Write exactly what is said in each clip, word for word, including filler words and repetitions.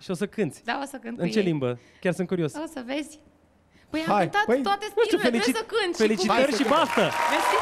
Și o să cânti. Da, o să cânt. În ce ei. limbă? Chiar sunt curios. O să vezi. Păi am cântat păi, toate stilele, felicit, trebuie să cânti. Felicitări și baftă! Mersi!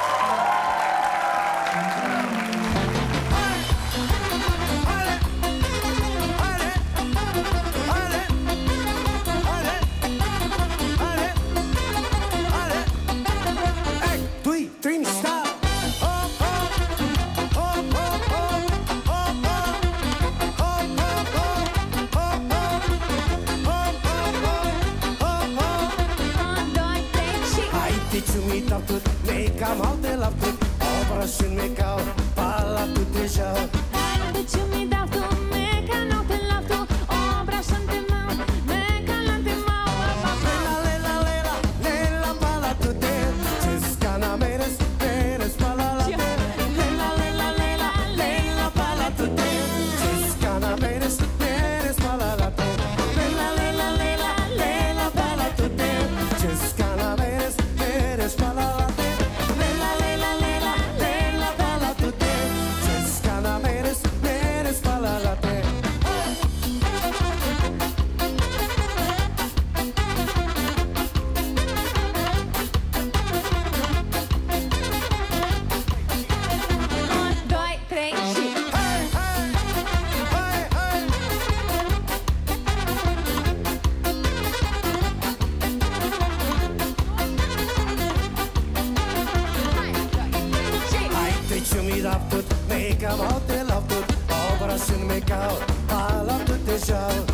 Come out and love it. Operation make out. Pala tu deja. Hai de ce mi dau tu? Make out and love tu. Operation te mau. Make out te mau. Lela lela lela lela pala tu te. Ciscana meres meres pala la te. Lela lela lela lela pala tu te. Ciscana meres meres pala la te. Lela lela lela lela pala tu te. Ciscana meres meres pala la te. Make out, I love to, operation make out, I love to, deja.